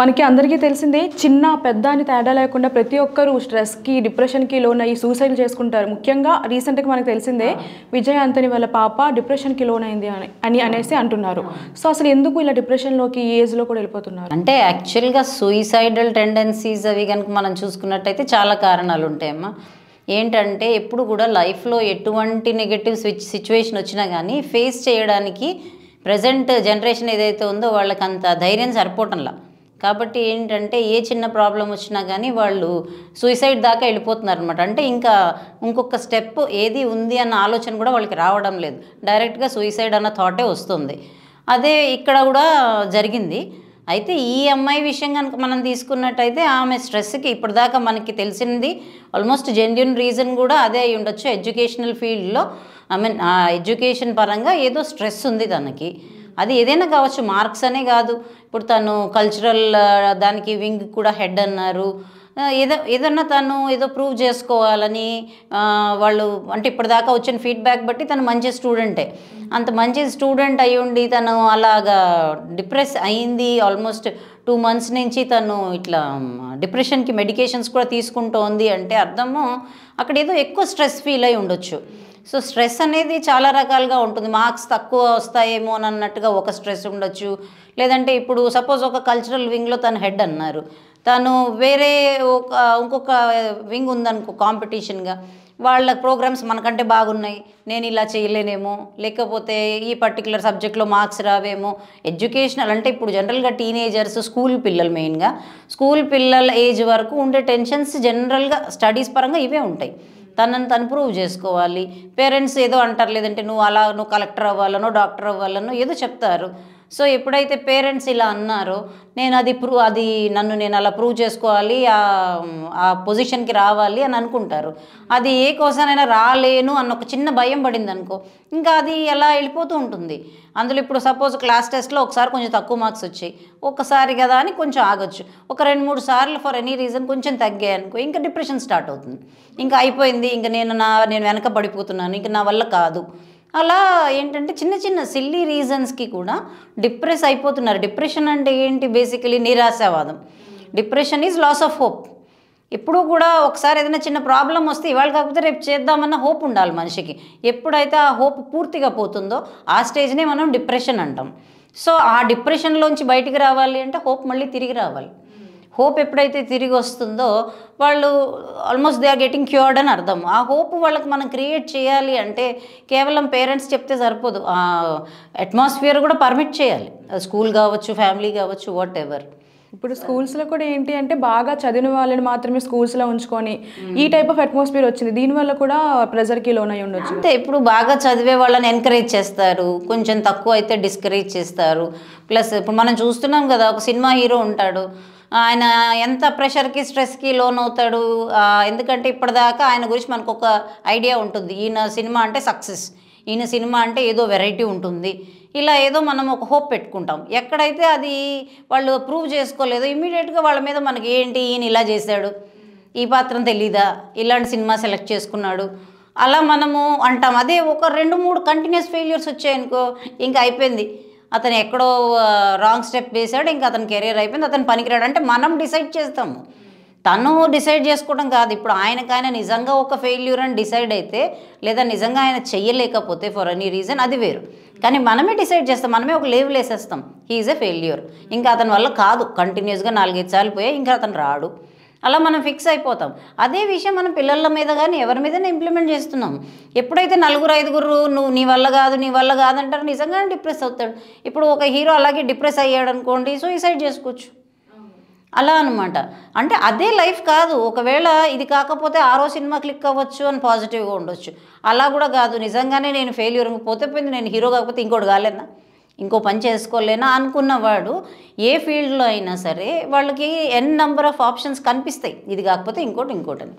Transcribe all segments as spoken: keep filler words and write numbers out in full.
मन की अंदर की తెలిసిందే చిన్న పెద్ద అని తేడా లేకుండా ప్రతి ఒక్కరు స్ట్రెస్ కి డిప్రెషన్ కి లోన ఈ సూసైడ్ చేసుకుంటారు ముఖ్యంగా రీసెంట్ గా మనకు తెలిసిందే విజయ్ ఆంటనీ వాళ్ళ పాప డిప్రెషన్ కి లోన అయింది అని అనేసి అంటున్నారు సో అసలు ఎందుకు ఇలా డిప్రెషన్ లోకి ఈ ఏజ్ లో కూడా వెళ్ళిపోతున్నారు అంటే యాక్చువల్ గా సూసైడల్ టెండెన్సీస్ అవి గనుక మనం చూసుకున్నట్లయితే చాలా కారణాలు ఉంటాయి అమ్మా ఏంటంటే ఎప్పుడు కూడా లైఫ్ లో ఎటువంటి నెగటివ్ సిచువేషన్ వచ్చినా గానీ ఫేస్ చేయడానికి ప్రెజెంట్ జనరేషన్ ఏదైతే ఉందో వాళ్ళకి అంత ధైర్యం సరిపోటంలా కాబట్టి ఏంటంటే ఏ చిన్న ప్రాబ్లం వచ్చినా గానీ వాళ్ళు సూసైడ్ దాకా వెళ్ళిపోతున్నారు అన్నమాట అంటే ఇంకా ఇంకొక స్టెప్ ఏది ఉంది అన్న ఆలోచన కూడా వాళ్ళకి రావడం లేదు డైరెక్ట్ గా సూసైడ్ అన్న థాట్ ఏ వస్తుంది అదే ఇక్కడ కూడా జరిగింది అయితే ఈ అమ్మాయి విషయం గనుక మనం తీసుకున్నట్లయితే ఆమె స్ట్రెస్ కి ఇప్పటిదాకా మనకి తెలిసింది ఆల్మోస్ట్ జెన్యూన్ రీజన్ కూడా అదే అయి ఉండొచ్చు ఎడ్యుకేషనల్ ఫీల్డ్ లో ఐ మీన్ ఎడ్యుకేషన్ పరంగా ఏదో స్ట్రెస్ ఉంది తనకి అది ఏదైనా కావచ్చు మార్క్స్ అనే కాదు ఇప్పుడు తను కల్చరల్ దానికి వింగ్ కూడా హెడ్ అన్నారు ఏదో ఏదన్నా తను ఏదో ప్రూవ్ చేసుకోవాలని వాళ్ళు అంటే ఇప్పటిదాకా వచ్చిన ఫీడ్బ్యాక్ బట్టి తను మంచి స్టూడెంటే అంత మంచి స్టూడెంట్ అయి ఉండి తను అలాగా డిప్రెస్ అయింది ఆల్మోస్ట్ టూ మంత్స్ నుంచి తను ఇట్లా డిప్రెషన్కి మెడికేషన్స్ కూడా తీసుకుంటోంది అంటే అర్థము అక్కడ ఏదో ఎక్కువ స్ట్రెస్ ఫీల్ అయి ఉండొచ్చు సో స్ట్రెస్ అనేది చాలా రకాలుగా ఉంటుంది మార్క్స్ తక్కువ వస్తాయేమో అన్నట్టుగా ఒక స్ట్రెస్ ఉండొచ్చు లేదంటే ఇప్పుడు సపోజ్ ఒక కల్చరల్ వింగ్లో తను హెడ్ అన్నారు తను వేరే ఒక ఇంకొక వింగ్ ఉందనుకో కాంపిటీషన్గా వాళ్ళ ప్రోగ్రామ్స్ మనకంటే బాగున్నాయి నేను ఇలా చేయలేనేమో లేకపోతే ఈ పర్టికులర్ సబ్జెక్ట్లో మార్క్స్ రావేమో ఎడ్యుకేషనల్ అంటే ఇప్పుడు జనరల్గా టీనేజర్స్ స్కూల్ పిల్లలు మెయిన్గా స్కూల్ పిల్లల ఏజ్ వరకు ఉండే టెన్షన్స్ జనరల్గా స్టడీస్ పరంగా ఇవే ఉంటాయి తనని తను ప్రూవ్ చేసుకోవాలి పేరెంట్స్ ఏదో అంటారు లేదంటే నువ్వు అలా నువ్వు కలెక్టర్ అవ్వాలనో డాక్టర్ అవ్వాలనో ఏదో చెప్తారు సో ఎప్పుడైతే పేరెంట్స్ ఇలా అన్నారో నేను అది ప్రూవ్ అది నన్ను నేను అలా ప్రూవ్ చేసుకోవాలి ఆ పొజిషన్కి రావాలి అని అనుకుంటారు అది ఏ కోసమైనా రాలేను అన్న ఒక చిన్న భయం పడింది అనుకో ఇంకా అది ఎలా వెళ్ళిపోతూ ఉంటుంది అందులో ఇప్పుడు సపోజ్ క్లాస్ టెస్ట్లో ఒకసారి కొంచెం తక్కువ మార్క్స్ వచ్చాయి ఒకసారి కదా అని కొంచెం ఆగొచ్చు ఒక రెండు మూడు సార్లు ఫర్ ఎనీ రీజన్ కొంచెం తగ్గాయి అనుకో ఇంకా డిప్రెషన్ స్టార్ట్ అవుతుంది ఇంకా అయిపోయింది ఇంకా నేను నా నేను వెనక పడిపోతున్నాను ఇంకా నా వల్ల కాదు అలా ఏంటంటే చిన్న చిన్న సిల్లీ రీజన్స్కి కూడా డిప్రెస్ అయిపోతున్నారు డిప్రెషన్ అంటే ఏంటి బేసికలీ నిరాశావాదం depression is loss of hope ఎప్పుడూ కూడా ఒకసారి ఏదైనా చిన్న ప్రాబ్లం వస్తే ఇవాళ కాకపోతే రేపు చేద్దామన్న హోప్ ఉండాలి మనిషికి ఎప్పుడైతే ఆ హోప్ పూర్తిగా పోతుందో ఆ స్టేజ్నే మనం డిప్రెషన్ అంటాం సో ఆ డిప్రెషన్లోంచి బయటికి రావాలి అంటే హోప్ మళ్ళీ తిరిగి రావాలి హోప్ ఎప్పుడైతే తిరిగి వస్తుందో వాళ్ళు almost they are getting cured అని అర్థం ఆ హోప్ వాళ్ళకి మనం క్రియేట్ చేయాలి అంటే కేవలం పేరెంట్స్ చెప్తే సరిపోదు ఆ అట్మాస్ఫియర్ కూడా పర్మిట్ చేయాలి స్కూల్ కావచ్చు ఫ్యామిలీ కావచ్చు వాట్ ఎవర్ ఇప్పుడు స్కూల్స్లో కూడా ఏంటి అంటే బాగా చదివిన వాళ్ళని మాత్రమే స్కూల్స్లో ఉంచుకొని ఈ టైప్ ఆఫ్ అట్మాస్ఫియర్ వచ్చింది దీనివల్ల కూడా ప్రెజర్కి లోన్ అయి ఉండొచ్చు అంటే ఇప్పుడు బాగా చదివే వాళ్ళని ఎంకరేజ్ చేస్తారు కొంచెం తక్కువ అయితే డిస్కరేజ్ చేస్తారు ప్లస్ ఇప్పుడు మనం చూస్తున్నాం కదా ఒక సినిమా హీరో ఉంటాడు ఆయన ఎంత ప్రెషర్కి స్ట్రెస్కి లోన్ అవుతాడు ఎందుకంటే ఇప్పటిదాకా ఆయన గురించి మనకు ఒక ఐడియా ఉంటుంది ఈయన సినిమా అంటే సక్సెస్ ఈయన సినిమా అంటే ఏదో వెరైటీ ఉంటుంది ఇలా ఏదో మనం ఒక హోప్ పెట్టుకుంటాం ఎక్కడైతే అది వాళ్ళు ప్రూవ్ చేసుకోలేదో ఇమీడియట్గా వాళ్ళ మీద మనకి ఏంటి ఈయన ఇలా చేశాడు ఈ పాత్రం తెలీదా ఇలాంటి సినిమా సెలెక్ట్ చేసుకున్నాడు అలా మనము అంటాం అదే ఒక రెండు మూడు కంటిన్యూస్ ఫెయిల్యూర్స్ వచ్చాయనుకో ఇంకా అయిపోయింది అతను ఎక్కడో రాంగ్ స్టెప్ వేశాడు ఇంకా అతని కెరీర్ అయిపోయింది అతను పనికిరాడు అంటే మనం డిసైడ్ చేస్తాము తను డిసైడ్ చేసుకోవడం కాదు ఇప్పుడు ఆయనకు ఆయన నిజంగా ఒక ఫెయిల్యూర్ అని డిసైడ్ అయితే లేదా నిజంగా ఆయన చెయ్యలేకపోతే ఫర్ ఎనీ రీజన్ అది వేరు కానీ మనమే డిసైడ్ చేస్తాం మనమే ఒక లేబుల్ వేసేస్తాం హీఈస్ ఏ ఫెయిల్యూర్ ఇంకా అతని వల్ల కాదు కంటిన్యూస్గా నాలుగైదు సార్లు పోయా ఇంకా అతను రాడు అలా మనం ఫిక్స్ అయిపోతాం అదే విషయం మనం పిల్లల మీద కానీ ఎవరి మీదనే ఇంప్లిమెంట్ చేస్తున్నాం ఎప్పుడైతే నలుగురు ఐదుగురు నువ్వు నీ వల్ల కాదు నీ వల్ల కాదంటారు నిజంగానే డిప్రెస్ అవుతాడు ఇప్పుడు ఒక హీరో అలాగే డిప్రెస్ అయ్యాడు అనుకోండి సూసైడ్ చేసుకోవచ్చు అలా అనమాట అంటే అదే లైఫ్ కాదు ఒకవేళ ఇది కాకపోతే ఆరో సినిమా క్లిక్ అవ్వచ్చు అని పాజిటివ్గా ఉండొచ్చు అలా కూడా కాదు నిజంగానే నేను ఫెయిల్యూర్ పోతే పోయింది నేను హీరో కాకపోతే ఇంకోటి కాలేనా ఇంకో పని చేసుకోలేనా అనుకున్నవాడు ఏ ఫీల్డ్లో అయినా సరే వాళ్ళకి ఎన్ నెంబర్ ఆఫ్ ఆప్షన్స్ కనిపిస్తాయి ఇది కాకపోతే ఇంకోటి ఇంకోటి అని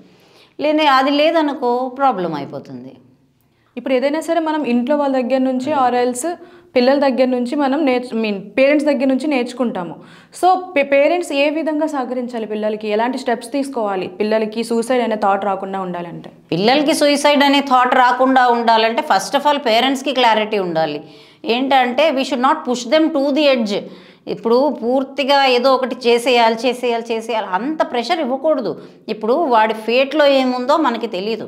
లేని అది లేదనుకో ప్రాబ్లం అయిపోతుంది ఇప్పుడు ఏదైనా సరే మనం ఇంట్లో వాళ్ళ దగ్గర నుంచి ఆర్ ఎల్స్ పిల్లల దగ్గర నుంచి మనం నేర్చు మీన్ పేరెంట్స్ దగ్గర నుంచి నేర్చుకుంటాము సో పేరెంట్స్ ఏ విధంగా సహకరించాలి పిల్లలకి ఎలాంటి స్టెప్స్ తీసుకోవాలి పిల్లలకి సూసైడ్ అనే థాట్ రాకుండా ఉండాలంటే పిల్లలకి సూసైడ్ అనే థాట్ రాకుండా ఉండాలంటే ఫస్ట్ ఆఫ్ ఆల్ పేరెంట్స్కి క్లారిటీ ఉండాలి ఏంటంటే we should not push them to the edge ఇప్పుడు పూర్తిగా ఏదో ఒకటి చేసేయాలి చేసేయాలి చేసేయాలి అంత ప్రెషర్ ఇవ్వకూడదు. ఇప్పుడు వాడి ఫేట్లో ఏముందో మనకి తెలియదు.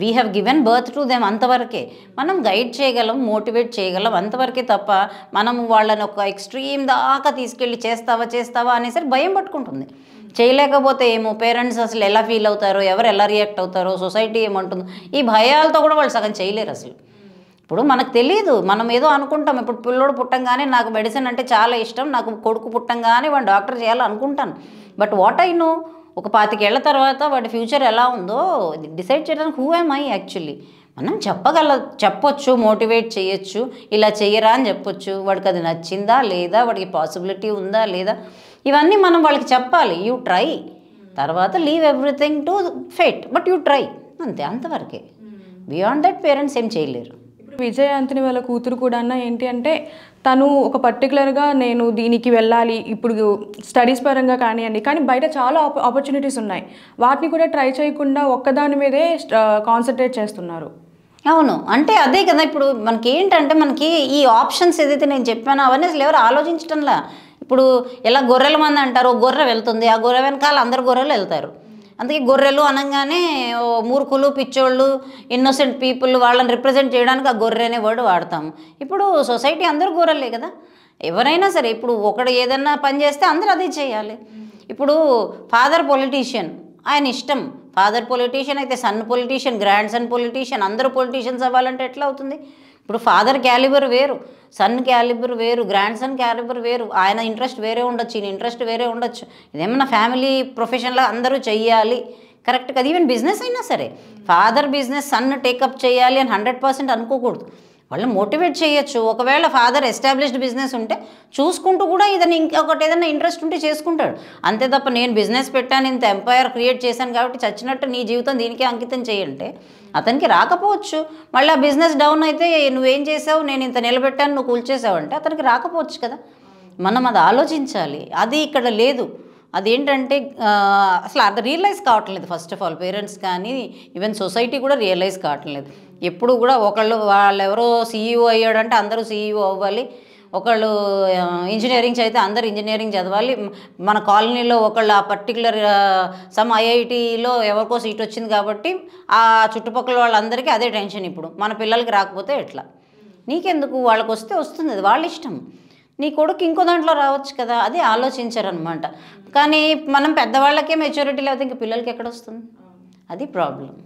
We have given birth to them, అంతవరకే మనం గైడ్ చేయగలం, మోటివేట్ చేయగలం, అంతవరకే తప్ప మనము వాళ్ళని ఒక ఎక్స్ట్రీమ్ దాకా తీసుకెళ్ళి చేస్తావా చేస్తావా అనేసరి భయం పట్టుకుంటుంది. చేయలేకపోతే ఏమో పేరెంట్స్ అసలు ఎలా ఫీల్ అవుతారో, ఎవరు ఎలా రియాక్ట్ అవుతారో, సొసైటీ ఏమంటుందో, ఈ భయాలతో కూడా వాళ్ళు సగం చేయలేరు అసలు. ఇప్పుడు మనకు తెలియదు, మనం ఏదో అనుకుంటాం. ఇప్పుడు పిల్లోడు పుట్టంగానే నాకు మెడిసిన్ అంటే చాలా ఇష్టం, నాకు కొడుకు పుట్టంగానే వాడు డాక్టర్ చేయాలనుకుంటాను. బట్ వాట్ ఐ నో, ఒక పాతికేళ్ల తర్వాత వాడి ఫ్యూచర్ ఎలా ఉందో డిసైడ్ చేయడానికి హూ యామ్ ఐ యాక్చువల్లీ. మనం చెప్పగల చెప్పొచ్చు, మోటివేట్ చేయొచ్చు, ఇలా చేయరా అని చెప్పొచ్చు. వాడికి అది నచ్చిందా లేదా, వాడికి పాసిబిలిటీ ఉందా లేదా, ఇవన్నీ మనం వాళ్ళకి చెప్పాలి. యూ ట్రై, తర్వాత leave everything to fate, but you try, అంతే, అంతవరకే. బియాండ్ దట్ పేరెంట్స్ ఏం చేయలేరు. ఇప్పుడు విజయ్ ఆంటనీ వాళ్ళ కూతురు కూడా ఏంటి అంటే, తను ఒక పర్టికులర్గా నేను దీనికి వెళ్ళాలి ఇప్పుడు స్టడీస్ పరంగా కానివ్వండి, కానీ బయట చాలా ఆపర్చునిటీస్ ఉన్నాయి, వాటిని కూడా ట్రై చేయకుండా ఒక్కదాని మీదే కాన్సన్ట్రేట్ చేస్తున్నారు. అవును, అంటే అదే కదా. ఇప్పుడు మనకి ఏంటంటే మనకి ఈ ఆప్షన్స్ ఏదైతే నేను చెప్పానో అవన్నీ అసలు ఎవరు ఆలోచించడంలా. ఇప్పుడు ఎలా గొర్రెల మంది అంటారు, గొర్రె వెళ్తుంది, ఆ గొర్రె వెనకాల అందరు గొర్రెలు వెళ్తారు. అందుకే గొర్రెలు అనగానే మూర్ఖులు, పిచ్చోళ్ళు, ఇన్నోసెంట్ పీపుల్, వాళ్ళని రిప్రజెంట్ చేయడానికి ఆ గొర్రె అనే వర్డ్ వాడతాము. ఇప్పుడు సొసైటీ అందరూ గొర్రెలే కదా. ఎవరైనా సరే ఇప్పుడు ఒకడు ఏదన్నా పని చేస్తే అందరూ అదే చేయాలి. ఇప్పుడు ఫాదర్ పొలిటీషియన్, ఆయన ఇష్టం, ఫాదర్ పొలిటీషియన్ అయితే son politician, grandson politician, అందరూ పొలిటీషియన్స్ అవ్వాలంటే ఎట్లా అవుతుంది? ఇప్పుడు ఫాదర్ క్యాలిబర్ వేరు, సన్ క్యాలిబర్ వేరు, గ్రాండ్ సన్ క్యాలిబర్ వేరు, ఆయన ఇంట్రెస్ట్ వేరే ఉండొచ్చు, ఈయన ఇంట్రెస్ట్ వేరే ఉండొచ్చు. ఇదేమన్నా ఫ్యామిలీ ప్రొఫెషన్లో అందరూ చెయ్యాలి కరెక్ట్ కదా? ఈవెన్ బిజినెస్ అయినా సరే ఫాదర్ బిజినెస్ సన్ టేకప్ చేయాలి అని హండ్రెడ్ పర్సెంట్ అనుకోకూడదు. వాళ్ళని మోటివేట్ చేయొచ్చు. ఒకవేళ ఫాదర్ ఎస్టాబ్లిష్డ్ బిజినెస్ ఉంటే చూసుకుంటూ కూడా ఇదని ఇంకొకటి ఏదైనా ఇంట్రెస్ట్ ఉంటే చేసుకుంటాడు, అంతే తప్ప నేను బిజినెస్ పెట్టాను, ఇంత ఎంపైర్ క్రియేట్ చేశాను కాబట్టి చచ్చినట్టు నీ జీవితం దీనికే అంకితం చేయంటే అతనికి రాకపోవచ్చు. మళ్ళీ ఆ బిజినెస్ డౌన్ అయితే నువ్వేం చేసావు, నేను ఇంత నిలబెట్టాను, నువ్వు కూల్చేసావు అంటే అతనికి రాకపోవచ్చు కదా. మనం అది ఆలోచించాలి, అది ఇక్కడ లేదు. అదేంటంటే అసలు అది రియలైజ్ కావట్లేదు. ఫస్ట్ ఆఫ్ ఆల్ పేరెంట్స్ కానీ ఈవెన్ సొసైటీ కూడా రియలైజ్ కావట్లేదు. ఎప్పుడు కూడా ఒకళ్ళు వాళ్ళెవరో సీఈఓ అయ్యాడంటే అందరూ సీఈఓ అవ్వాలి, ఒకళ్ళు ఇంజనీరింగ్ చదివితే అందరూ ఇంజనీరింగ్ చదవాలి, మన కాలనీలో ఒకళ్ళు ఆ పర్టికులర్ సమ్ ఐఐటీలో ఎవరికో సీట్ వచ్చింది కాబట్టి ఆ చుట్టుపక్కల వాళ్ళందరికీ అదే టెన్షన్. ఇప్పుడు మన పిల్లలకి రాకపోతే ఎట్లా? నీకెందుకు, వాళ్ళకి వస్తే వస్తుంది, అది వాళ్ళ ఇష్టం, నీ కొడుకు ఇంకో దాంట్లో రావచ్చు కదా, అది ఆలోచించారనమాట. కానీ మనం పెద్దవాళ్ళకే మెచ్యూరిటీ లేకపోతే ఇంక పిల్లలకి ఎక్కడ వస్తుంది? అది ప్రాబ్లం.